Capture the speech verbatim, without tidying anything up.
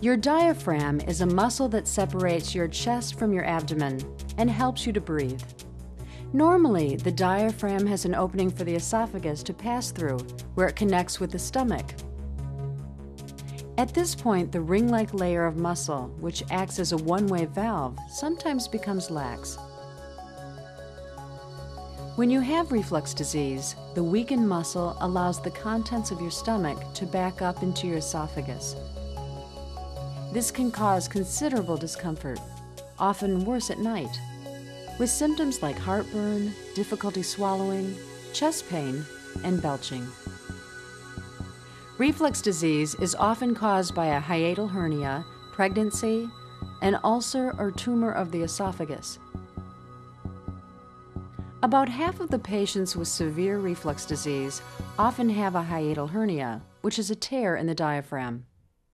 Your diaphragm is a muscle that separates your chest from your abdomen and helps you to breathe. Normally, the diaphragm has an opening for the esophagus to pass through, where it connects with the stomach. At this point, the ring-like layer of muscle, which acts as a one-way valve, sometimes becomes lax. When you have reflux disease, the weakened muscle allows the contents of your stomach to back up into your esophagus. This can cause considerable discomfort, often worse at night, with symptoms like heartburn, difficulty swallowing, chest pain, and belching. Reflux disease is often caused by a hiatal hernia, pregnancy, an ulcer or tumor of the esophagus. About half of the patients with severe reflux disease often have a hiatal hernia, which is a tear in the diaphragm.